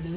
Blue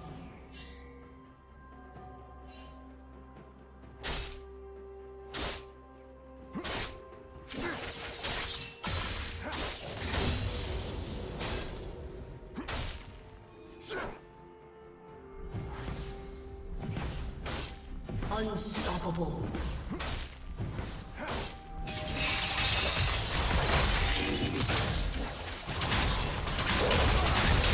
Unstoppable.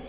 Red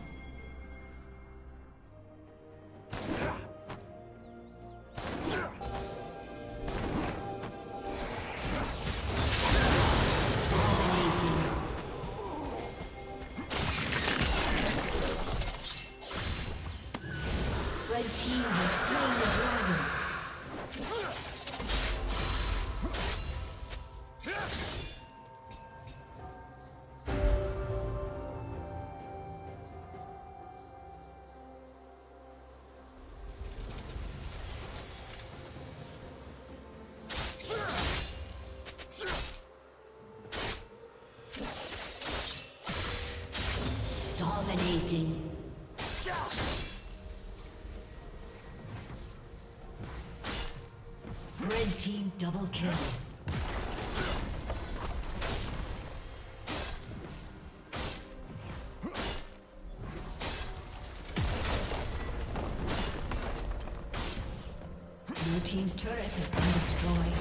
Dominating. Red Team double kill. Blue Team's turret has been destroyed.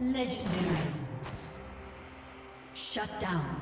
Legendary. Shut down.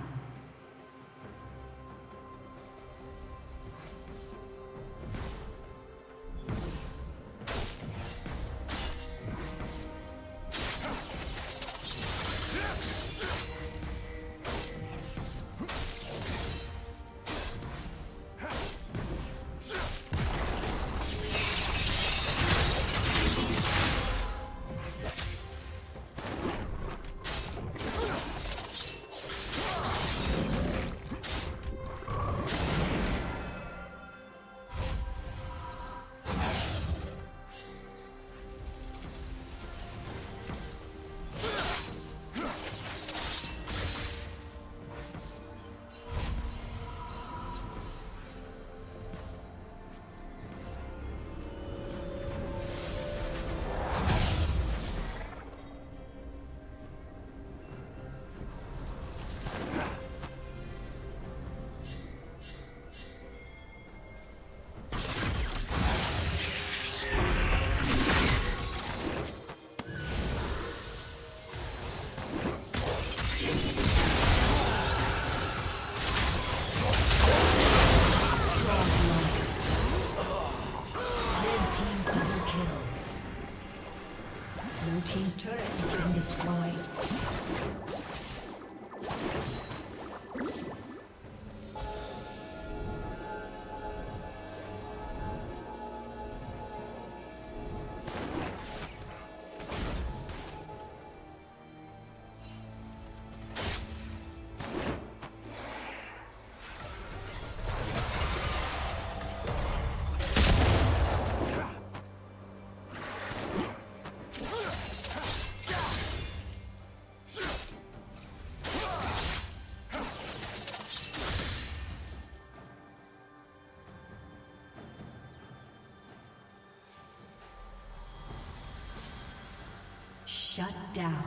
Shut down.